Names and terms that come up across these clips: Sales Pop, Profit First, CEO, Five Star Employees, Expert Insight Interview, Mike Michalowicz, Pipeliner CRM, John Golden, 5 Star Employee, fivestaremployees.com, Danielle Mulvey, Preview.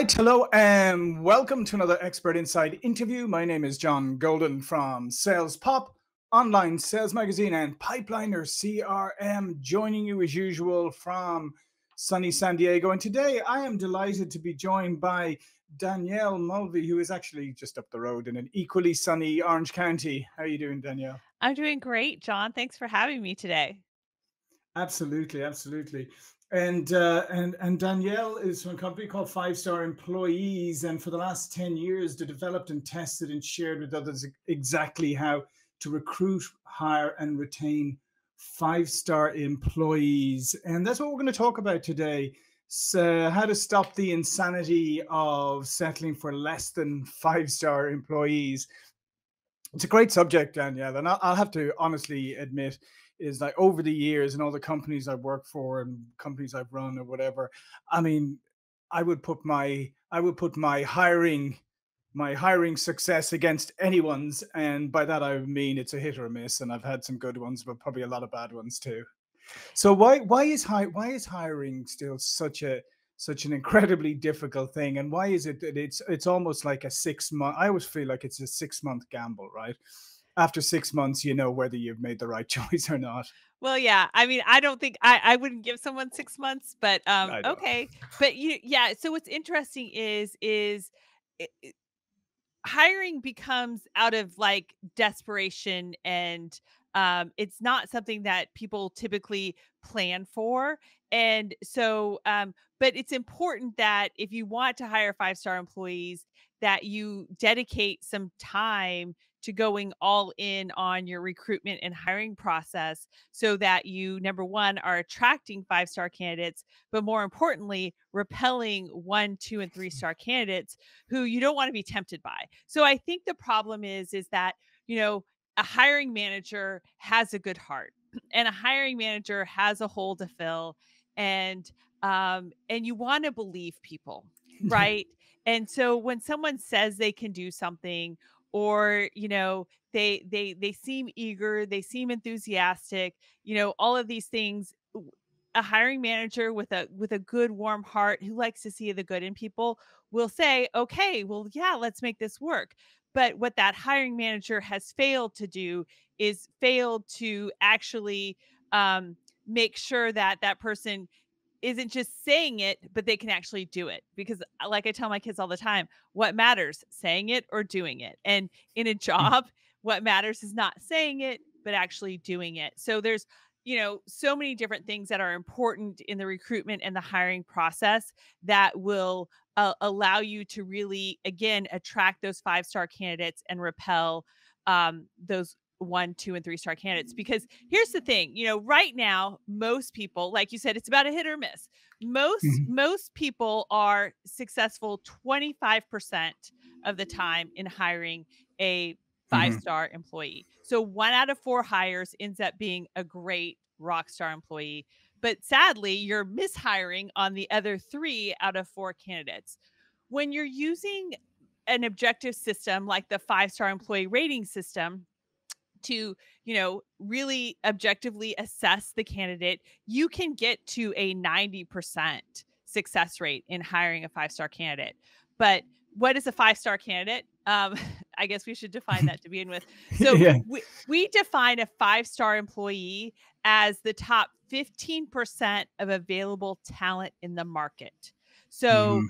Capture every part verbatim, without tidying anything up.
right, hello and welcome to another Expert Inside interview. My name is John Golden from Sales Pop, Online Sales Magazine and Pipeliner C R M, joining you as usual from sunny San Diego. And today I am delighted to be joined by Danielle Mulvey, who is actually just up the road in an equally sunny Orange County. How are you doing, Danielle? I'm doing great, John. Thanks for having me today. Absolutely, absolutely. And, uh, and, and Danielle is from a company called Five Star Employees. And for the last ten years, they developed and tested and shared with others exactly how to recruit, hire, and retain five-star employees. And that's what we're going to talk about today. So how to stop the insanity of settling for less than five-star employees. It's a great subject, Danielle. And I'll have to honestly admit, is like over the years and all the companies I've worked for and companies I've run or whatever, I mean, I would put my I would put my hiring my hiring success against anyone's, and by that I mean it's a hit or a miss. And I've had some good ones, but probably a lot of bad ones too. So why why is hi, why is hiring still such a such an incredibly difficult thing? And why is it that it's it's almost like a six month? I always feel like it's a six month gamble, right? After six months, you know whether you've made the right choice or not. Well, yeah. I mean, I don't think I, I wouldn't give someone six months, but um, okay. But you, yeah. So what's interesting is is it, it, hiring becomes out of like desperation, and um, it's not something that people typically plan for. And so, um, but it's important that if you want to hire five-star employees, that you dedicate some time to going all in on your recruitment and hiring process so that you, number one, are attracting five-star candidates, but more importantly, repelling one, two, and three-star candidates who you don't want to be tempted by. So I think the problem is, is that, you know, a hiring manager has a good heart, and a hiring manager has a hole to fill, and, um, and you want to believe people, right? And so when someone says they can do something, or, you know, they, they, they seem eager, they seem enthusiastic, you know, all of these things, a hiring manager with a, with a good, warm heart who likes to see the good in people will say, okay, well, yeah, let's make this work. But what that hiring manager has failed to do is failed to actually, um, make sure that that person isn't just saying it, but they can actually do it. Because like I tell my kids all the time, what matters, saying it or doing it? And in a job, what matters is not saying it, but actually doing it. So there's, you know, so many different things that are important in the recruitment and the hiring process that will uh, allow you to really, again, attract those five-star candidates and repel um, those one, two, and three-star candidates. Because here's the thing, you know, right now, most people, like you said, it's about a hit or miss. Most, mm-hmm. most people are successful twenty-five percent of the time in hiring a five-star mm-hmm. employee. So one out of four hires ends up being a great rock star employee. But sadly, you're mishiring on the other three out of four candidates. When you're using an objective system like the five-star employee rating system, to, you know, really objectively assess the candidate, you can get to a ninety percent success rate in hiring a five-star candidate. But what is a five-star candidate? Um, I guess we should define that to begin with. So yeah. we, we define a five-star employee as the top fifteen percent of available talent in the market. So, mm.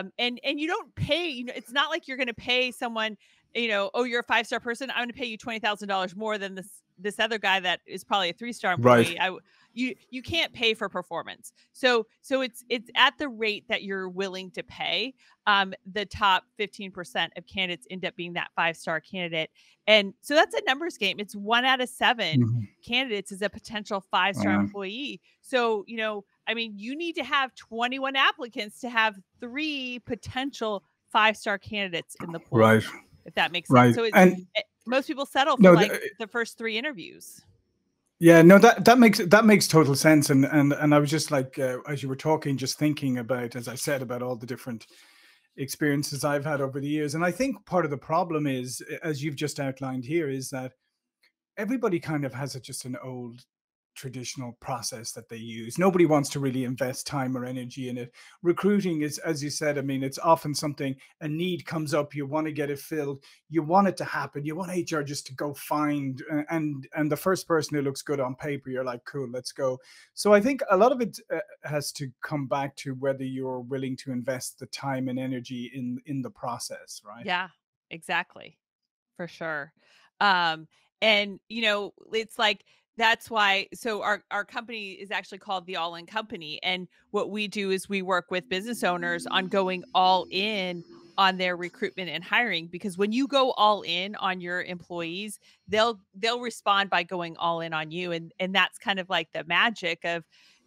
um, and, and you don't pay, you know, it's not like you're going to pay someone, you know, oh, you're a five-star person, I'm going to pay you twenty thousand dollars more than this, this other guy that is probably a three-star employee. Right. I, you, you can't pay for performance. So, so it's, it's at the rate that you're willing to pay. Um, the top fifteen percent of candidates end up being that five-star candidate. And so that's a numbers game. It's one out of seven mm-hmm. candidates is a potential five-star uh-huh. employee. So, you know, I mean, you need to have twenty-one applicants to have three potential five-star candidates in the pool. Right. If that makes sense. Right. So it's, and, it, most people settle for no, like th the first three interviews. Yeah, no, that, that makes that makes total sense. And and and I was just like, uh, as you were talking, just thinking about, as I said, about all the different experiences I've had over the years. And I think part of the problem is, as you've just outlined here, is that everybody kind of has a, just an old traditional process that they use. Nobody wants to really invest time or energy in it. Recruiting is, as you said, I mean, it's often something, a need comes up, you want to get it filled, you want it to happen, you want H R just to go find, and and the first person who looks good on paper, you're like, cool, let's go. So I think a lot of it uh, has to come back to whether you're willing to invest the time and energy in, in the process, right? Yeah, exactly. For sure. Um, and, you know, it's like, that's why, so our, our company is actually called the All In Company. And what we do is we work with business owners on going all in on their recruitment and hiring, because when you go all in on your employees, they'll, they'll respond by going all in on you. And, and that's kind of like the magic of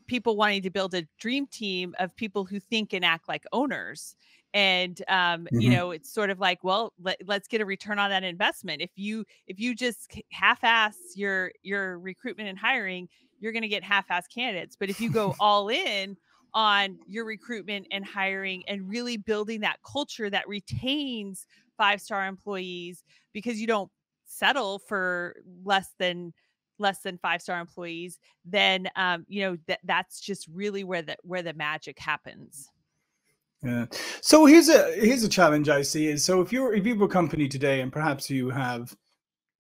people wanting to build a dream team of people who think and act like owners. And, um, mm-hmm. you know, it's sort of like, well, let, let's get a return on that investment. If you, if you just half-ass your, your recruitment and hiring, you're going to get half-ass candidates. But if you go all in on your recruitment and hiring and really building that culture that retains five-star employees, because you don't settle for less than less than five-star employees, then, um, you know, that that's just really where the, where the magic happens. Yeah. So here's a here's a challenge I see is, so if you're if you have a company today and perhaps you have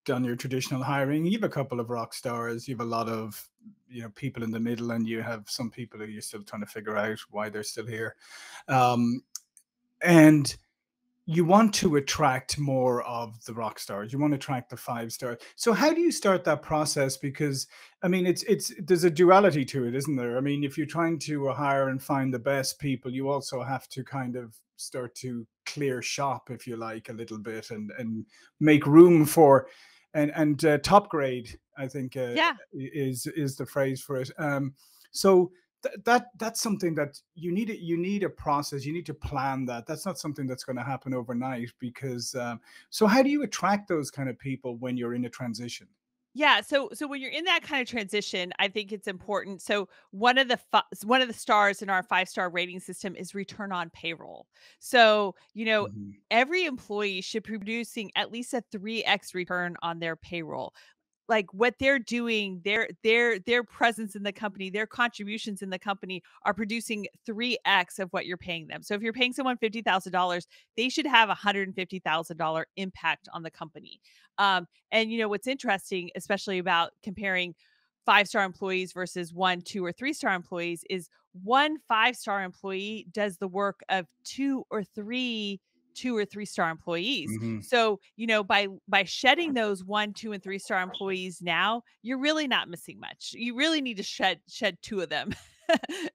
done your traditional hiring, you have a couple of rock stars, you have a lot of you know people in the middle, and you have some people who you're still trying to figure out why they're still here, um, and you want to attract more of the rock stars. You want to attract the five stars. So how do you start that process? Because I mean, it's it's there's a duality to it, isn't there? I mean, if you're trying to hire and find the best people, you also have to kind of start to clear shop, if you like, a little bit, and and make room for, and and uh, top grade, I think, uh, yeah. is is the phrase for it. Um, so. That, that that's something that you need. You need a process. You need to plan that. That's not something that's going to happen overnight. Because um, so, how do you attract those kind of people when you're in a transition? Yeah. So so when you're in that kind of transition, I think it's important. So one of the one of the stars in our five star rating system is return on payroll. So you know mm-hmm. every employee should be producing at least a three X return on their payroll. Like what they're doing, their, their, their presence in the company, their contributions in the company are producing three X of what you're paying them. So if you're paying someone fifty thousand dollars, they should have a one hundred fifty thousand dollars impact on the company. Um, and you know, what's interesting, especially about comparing five-star employees versus one, two, or three-star employees, is one five-star employee does the work of two or three two or three star employees. Mm-hmm. So, you know, by, by shedding those one, two, and three star employees now, you're really not missing much. You really need to shed, shed two of them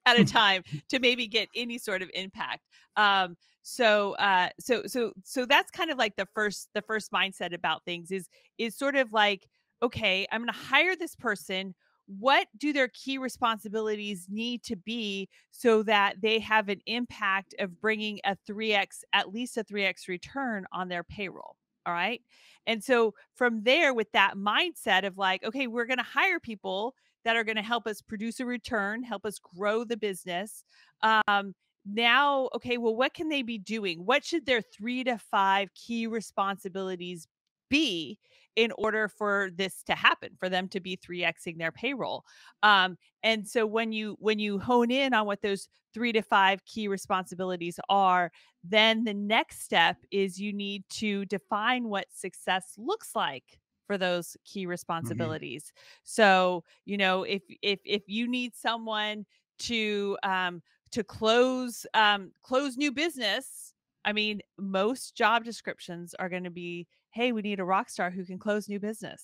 at a time to maybe get any sort of impact. Um, so, uh, so, so, so that's kind of like the first, the first mindset about things is, is sort of like, okay, I'm going to hire this person. What do their key responsibilities need to be so that they have an impact of bringing a three X, at least a three X return on their payroll? All right. And so from there, with that mindset of like, okay, we're going to hire people that are going to help us produce a return, help us grow the business. Um, now, okay, well, what can they be doing? What should their three to five key responsibilities be? be in order for this to happen, for them to be three Xing their payroll. Um, and so when you, when you hone in on what those three to five key responsibilities are, then the next step is you need to define what success looks like for those key responsibilities. Mm-hmm. So, you know, if, if, if you need someone to, um, to close, um, close new business, I mean, most job descriptions are going to be, hey, we need a rock star who can close new business.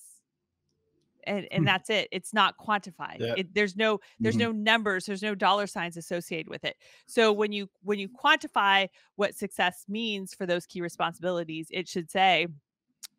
And, and that's it. It's not quantified. Yeah. It, there's no, there's mm-hmm. no numbers, there's no dollar signs associated with it. So when you, when you quantify what success means for those key responsibilities, it should say,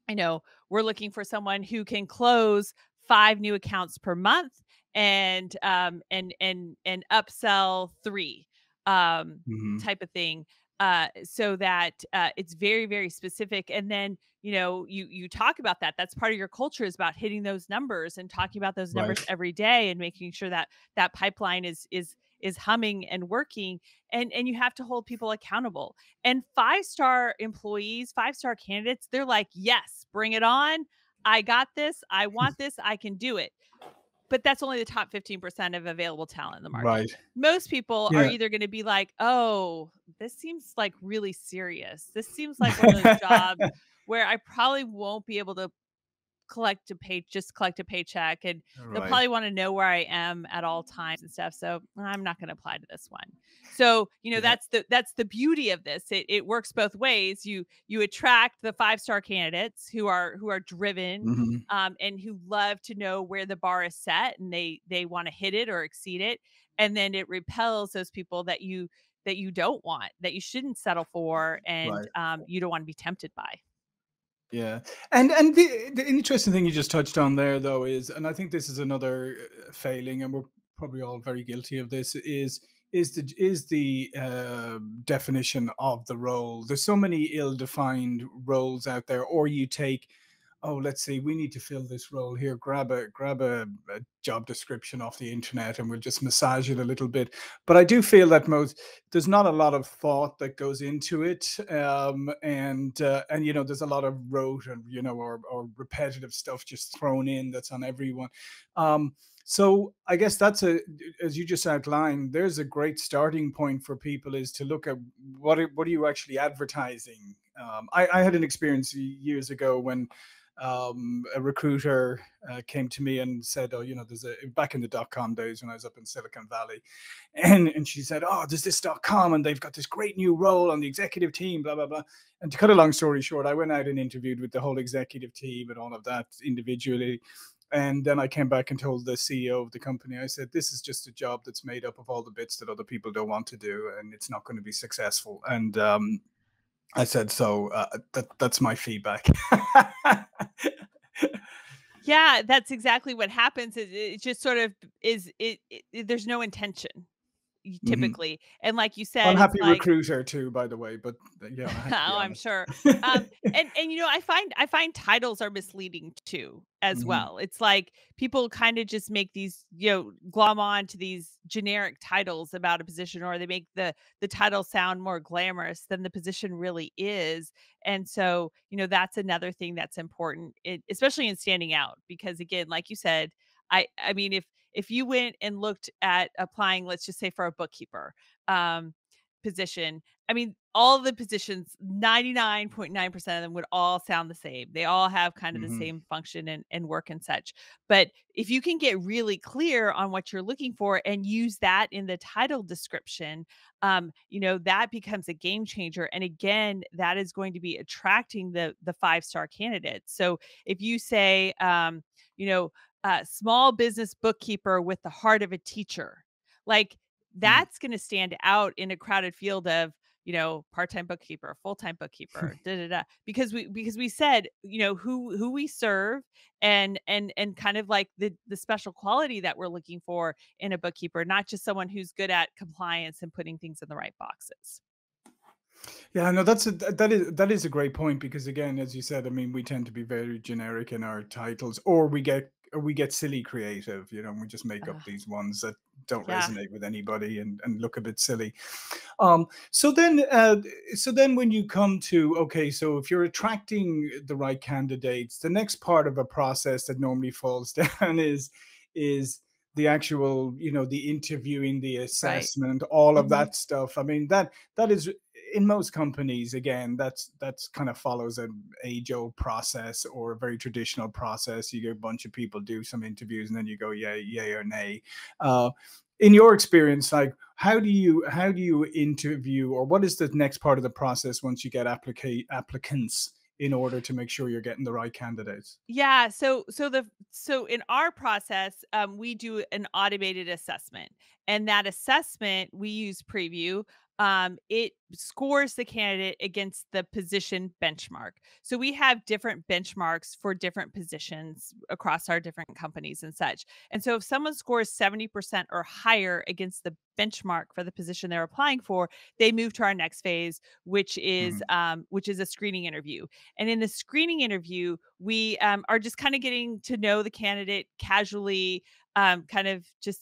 you know, we're looking for someone who can close five new accounts per month and, um, and, and, and upsell three, um, mm-hmm. type of thing. Uh, so that, uh, it's very, very specific. And then, you know, you, you talk about that, that's part of your culture is about hitting those numbers and talking about those numbers right. every day and making sure that that pipeline is, is, is humming and working, and, and you have to hold people accountable. And five-star employees, five-star candidates, they're like, yes, bring it on. I got this. I want this. I can do it. but that's only the top fifteen percent of available talent in the market. Right. Most people yeah. are either going to be like, oh, this seems like really serious. This seems like one of those jobs where I probably won't be able to collect a pay, just collect a paycheck. And right. they'll probably want to know where I am at all times and stuff. So I'm not going to apply to this one. So, you know, yeah. that's the, that's the beauty of this. It, it works both ways. You, you attract the five-star candidates who are, who are driven mm-hmm. um, and who love to know where the bar is set and they, they want to hit it or exceed it. And then it repels those people that you, that you don't want, that you shouldn't settle for. And right. um, you don't want to be tempted by. Yeah. And and the, the interesting thing you just touched on there, though, is, and I think this is another failing, and we're probably all very guilty of this, is is the is the uh, definition of the role. There's so many ill-defined roles out there, or you take, oh, let's see, we need to fill this role here. Grab a grab a, a job description off the internet and we'll just massage it a little bit. But I do feel that most there's not a lot of thought that goes into it, um, and uh, and you know there's a lot of rote and you know or or repetitive stuff just thrown in that's on everyone. Um, so I guess that's a as you just outlined. There's a great starting point for people is to look at what are, what are you actually advertising. Um, I, I had an experience years ago when. Um, a recruiter uh, came to me and said, oh, you know, there's a back in the dot-com days when I was up in Silicon Valley. And, and she said, oh, there's this dot-com and they've got this great new role on the executive team, blah, blah, blah. And to cut a long story short, I went out and interviewed with the whole executive team and all of that individually. And then I came back and told the C E O of the company, I said, this is just a job that's made up of all the bits that other people don't want to do. And it's not going to be successful. And, um, I said, so uh, that, that's my feedback. Yeah, that's exactly what happens. Is it just sort of is it, it there's no intention typically. Mm-hmm. And like you said, unhappy like, recruiter too, by the way, but yeah. Oh, I'm sure. Um, and, and, you know, I find, I find titles are misleading too, as mm-hmm. well. It's like people kind of just make these, you know, glom on to these generic titles about a position, or they make the, the title sound more glamorous than the position really is. And so, you know, that's another thing that's important, it, especially in standing out, because again, like you said, I, I mean, if, if you went and looked at applying, let's just say for a bookkeeper um, position, I mean, all the positions, ninety-nine point nine percent of them would all sound the same. They all have kind of mm-hmm. the same function and, and work and such. But if you can get really clear on what you're looking for and use that in the title description, um, you know, that becomes a game changer. And again, that is going to be attracting the, the five-star candidates. So if you say, um, you know, Uh, small business bookkeeper with the heart of a teacher. Like that's going to stand out in a crowded field of, you know, part-time bookkeeper, full-time bookkeeper, da, da, da. Because we, because we said, you know, who, who we serve and, and, and kind of like the, the special quality that we're looking for in a bookkeeper, not just someone who's good at compliance and putting things in the right boxes. Yeah, no, that's a, that is that is a great point, because again, as you said, I mean, we tend to be very generic in our titles, or we get or we get silly creative, you know, and we just make up uh, these ones that don't yeah. resonate with anybody and, and look a bit silly. Um, so then, uh, so then, when you come to okay, so if you're attracting the right candidates, the next part of a process that normally falls down is is. the actual, you know, the interviewing, the assessment, right. all of mm-hmm. that stuff. I mean, that that is in most companies, again, that's that's kind of follows an age-old process or a very traditional process. You get a bunch of people do some interviews and then you go, yeah, yay or nay. Uh, in your experience, like how do you how do you interview, or what is the next part of the process once you get applica- applicants? In order to make sure you're getting the right candidates? Yeah. So, so the, so in our process, um, we do an automated assessment, and that assessment we use Preview. Um, it scores the candidate against the position benchmark. So we have different benchmarks for different positions across our different companies and such. And so if someone scores seventy percent or higher against the benchmark for the position they're applying for, they move to our next phase, which is, mm-hmm. um, which is a screening interview. And in the screening interview, we, um, are just kind of getting to know the candidate casually, um, kind of just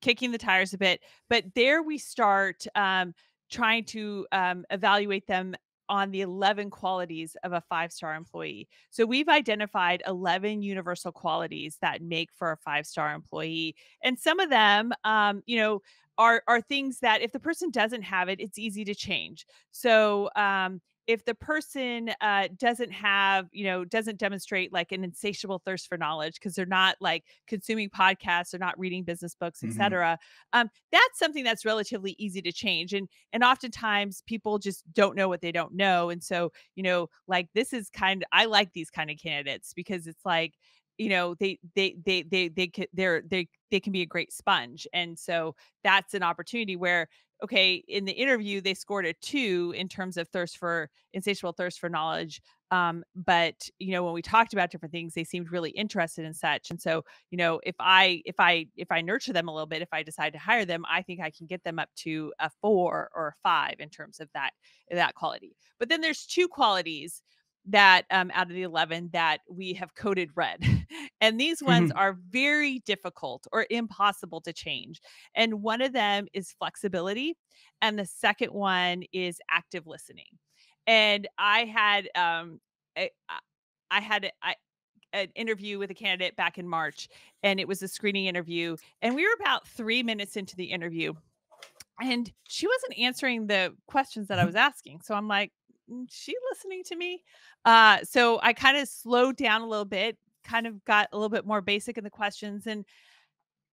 kicking the tires a bit, but there we start, um, trying to um, evaluate them on the eleven qualities of a five-star employee. So we've identified eleven universal qualities that make for a five-star employee. And some of them, um, you know, are, are things that if the person doesn't have it, it's easy to change. So, um, if the person uh, doesn't have, you know, doesn't demonstrate like an insatiable thirst for knowledge because they're not like consuming podcasts, they're not reading business books, et cetera, mm-hmm. um, that's something that's relatively easy to change. And and oftentimes people just don't know what they don't know. And so, you know, like this is kind of, I like these kind of candidates because it's like, you know, they, they, they, they, they, they, they're, they, they can be a great sponge. And so that's an opportunity where, okay, in the interview, they scored a two in terms of thirst for insatiable thirst for knowledge. Um, but, you know, when we talked about different things, they seemed really interested in such. And so, you know, if I, if I, if I nurture them a little bit, if I decide to hire them, I think I can get them up to a four or a five in terms of that, that quality. But then there's two qualities that, um, out of the eleven that we have coded red. And these ones mm-hmm. are very difficult or impossible to change. And one of them is flexibility. And the second one is active listening. And I had, um, I, I had, I, an interview with a candidate back in March, and it was a screening interview. And we were about three minutes into the interview, and she wasn't answering the questions that I was asking. So I'm like, she listening to me? Uh, so I kind of slowed down a little bit, kind of got a little bit more basic in the questions and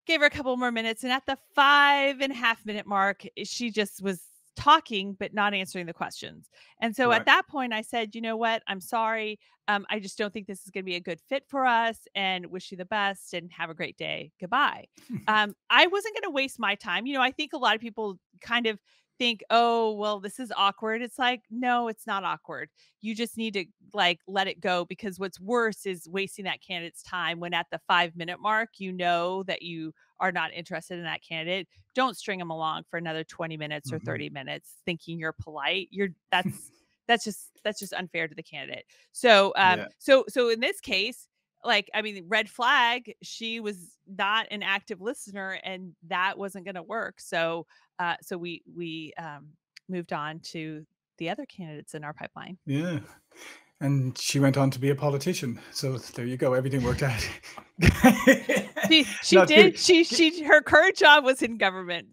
gave her a couple more minutes. And at the five and a half minute mark, she just was talking, but not answering the questions. And so right. at that point I said, you know what, I'm sorry. Um, I just don't think this is going to be a good fit for us, and wish you the best and have a great day. Goodbye. um, I wasn't going to waste my time. You know, I think a lot of people kind of think, oh, well, this is awkward. It's like, no, it's not awkward. You just need to like, let it go, because what's worse is wasting that candidate's time when at the five minute mark, you know that you are not interested in that candidate. Don't string them along for another twenty minutes mm-hmm. or thirty minutes thinking you're polite. You're that's, that's just, that's just unfair to the candidate. So, um, yeah. so, so in this case, like, I mean, red flag, she was not an active listener, and that wasn't going to work. So, uh, so we, we, um, moved on to the other candidates in our pipeline. Yeah. And she went on to be a politician. So there you go. Everything worked out. she she did. Kidding. She, she, her current job was in government.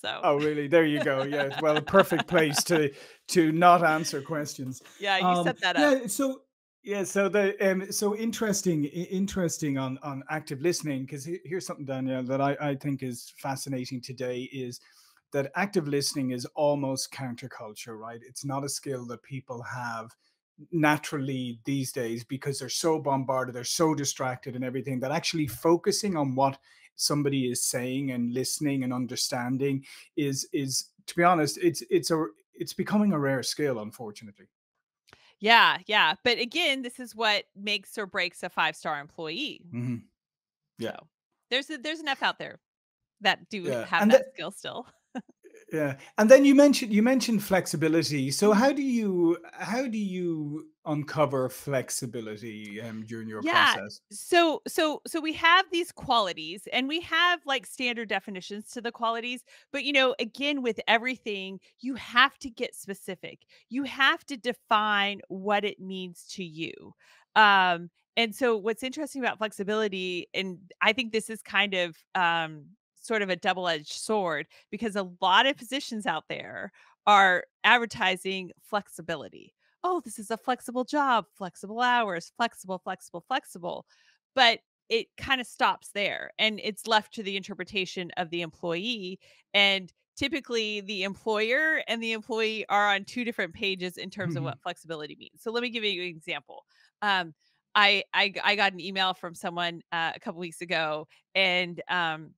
So. Oh, really? There you go. Yeah. Well, perfect place to, to not answer questions. Yeah. You um, set that up. Yeah, so, Yeah, so the um, so interesting, interesting on on active listening, because here's something, Danielle, that I I think is fascinating today is that active listening is almost counterculture, right? It's not a skill that people have naturally these days because they're so bombarded, they're so distracted, and everything, that actually focusing on what somebody is saying and listening and understanding is is to be honest, it's it's a it's becoming a rare skill, unfortunately. Yeah. Yeah. But again, this is what makes or breaks a five-star employee. Mm-hmm. Yeah. So there's, a, there's enough out there that do yeah. have and that the, skill still. yeah. And then you mentioned, you mentioned flexibility. So how do you, how do you uncover flexibility um, during your yeah. process? So, so, so we have these qualities, and we have like standard definitions to the qualities, but you know, again, with everything, you have to get specific. You have to define what it means to you. Um, and so what's interesting about flexibility, and I think this is kind of, um, sort of a double-edged sword, because a lot of positions out there are advertising flexibility. Oh, this is a flexible job, flexible hours, flexible, flexible, flexible. But it kind of stops there, and it's left to the interpretation of the employee. And typically the employer and the employee are on two different pages in terms mm-hmm. of what flexibility means. So let me give you an example. Um, I, I, I got an email from someone uh, a couple weeks ago, and um,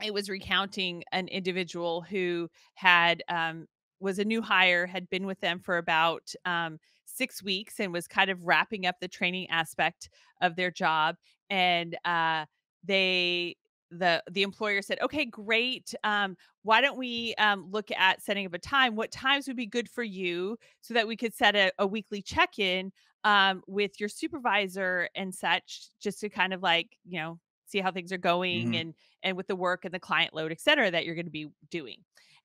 it was recounting an individual who had, um, was a new hire, had been with them for about, um, six weeks and was kind of wrapping up the training aspect of their job. And, uh, they, the, the employer said, okay, great. Um, why don't we, um, look at setting up a time, what times would be good for you, so that we could set a, a weekly check-in, um, with your supervisor and such, just to kind of like, you know, see how things are going mm-hmm. and, and with the work and the client load, et cetera, that you're going to be doing.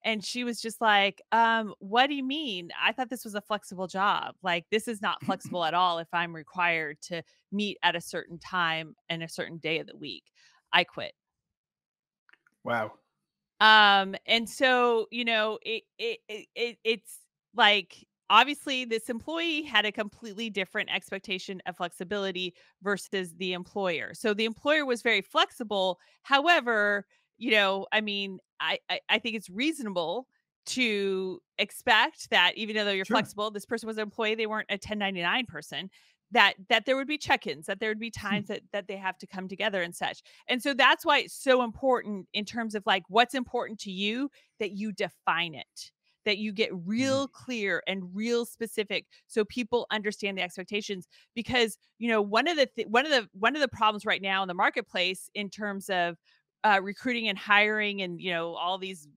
And she was just like, um, what do you mean? I thought this was a flexible job. Like, this is not flexible at all. If I'm required to meet at a certain time and a certain day of the week, I quit. Wow. Um, and so, you know, it, it, it, it's like, obviously this employee had a completely different expectation of flexibility versus the employer. So the employer was very flexible. However, you know, I mean, I, I, I think it's reasonable to expect that even though you're sure. flexible, this person was an employee, they weren't a ten ninety-nine person, that, that there would be check-ins, that there would be times that, that they have to come together and such. And so that's why it's so important in terms of like, what's important to you, that you define it, that you get real clear and real specific so people understand the expectations. Because, you know, one of the, th- one of the, one of the problems right now in the marketplace in terms of Uh, recruiting and hiring and, you know, all these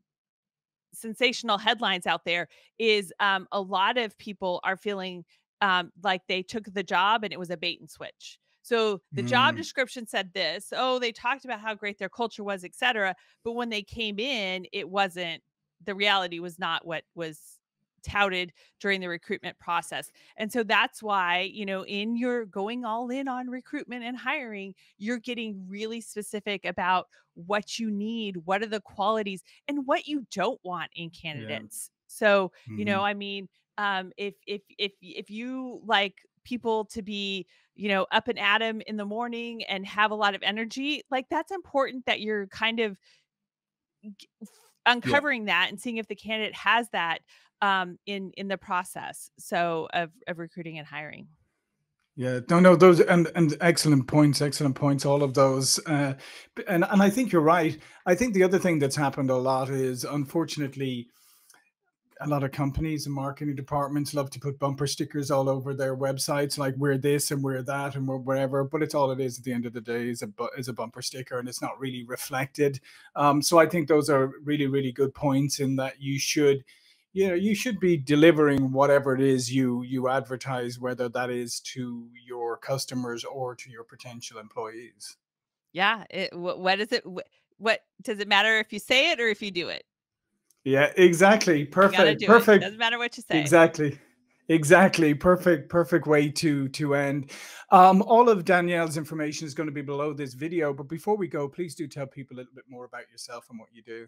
sensational headlines out there is um, a lot of people are feeling um, like they took the job and it was a bait and switch. So the mm. job description said this, oh, they talked about how great their culture was, et cetera. But when they came in, it wasn't, the reality was not what was touted during the recruitment process. And so that's why, you know, in your going all in on recruitment and hiring, you're getting really specific about what you need, what are the qualities, and what you don't want in candidates. Yeah. So, mm-hmm. you know, I mean, um, if, if, if, if you like people to be, you know, up and at 'em in the morning and have a lot of energy, like that's important that you're kind of uncovering yeah. that and seeing if the candidate has that um, in, in the process. So of, of recruiting and hiring. Yeah, no, no, those and, and excellent points, excellent points, all of those. Uh, and, and I think you're right. I think the other thing that's happened a lot is, unfortunately, a lot of companies and marketing departments love to put bumper stickers all over their websites, like we're this and we're that and we're whatever, but it's all it is at the end of the day is a, is a bumper sticker, and it's not really reflected. Um, so I think those are really, really good points in that you should You know, you should be delivering whatever it is you you advertise, whether that is to your customers or to your potential employees. Yeah. It, what is it? What does it matter if you say it or if you do it? Yeah, exactly. Perfect. Perfect. It doesn't matter what you say. Exactly. Exactly. Perfect. Perfect way to to end. Um, all of Danielle's information is going to be below this video. But before we go, please do tell people a little bit more about yourself and what you do.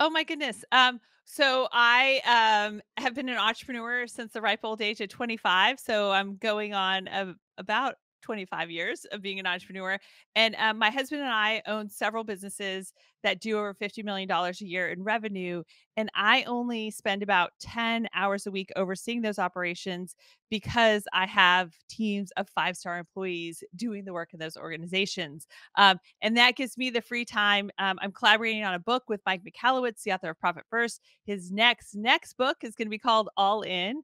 Oh my goodness. Um, so I um, have been an entrepreneur since the ripe old age of twenty-five. So I'm going on a, about twenty-five years of being an entrepreneur. And um, my husband and I own several businesses that do over fifty million dollars a year in revenue. And I only spend about ten hours a week overseeing those operations because I have teams of five-star employees doing the work in those organizations. Um, and that gives me the free time. Um, I'm collaborating on a book with Mike Michalowicz, the author of Profit First. His next, next book is going to be called All In.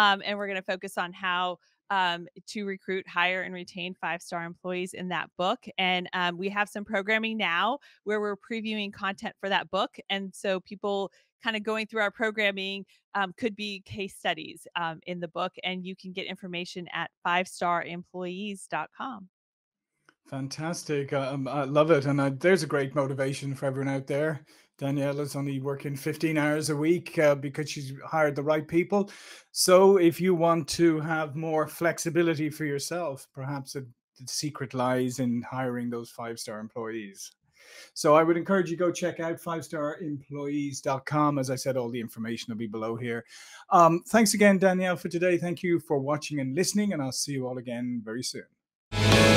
Um, and we're going to focus on how Um, to recruit, hire, and retain five-star employees in that book. And um, we have some programming now where we're previewing content for that book. And so people kind of going through our programming um, could be case studies um, in the book. And you can get information at five star employees dot com. Fantastic. Um, I love it. And I, there's a great motivation for everyone out there. Danielle is only working fifteen hours a week uh, because she's hired the right people. So if you want to have more flexibility for yourself, perhaps the secret lies in hiring those five-star employees. So I would encourage you to go check out five star employees dot com. As I said, all the information will be below here. Um, thanks again, Danielle, for today. Thank you for watching and listening, and I'll see you all again very soon.